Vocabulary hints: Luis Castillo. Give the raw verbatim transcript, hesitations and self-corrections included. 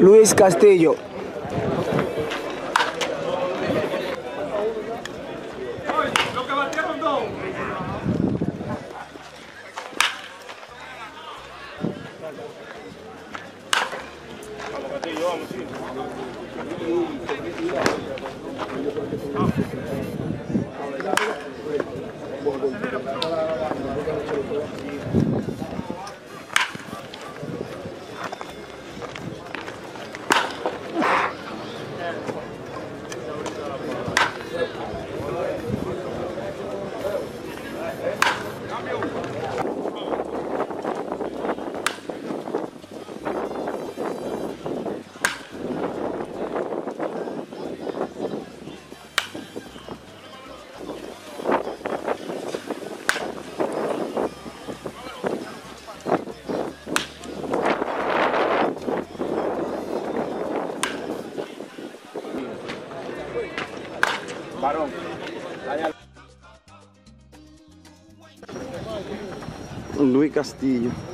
Luis Castillo. Luis Castillo.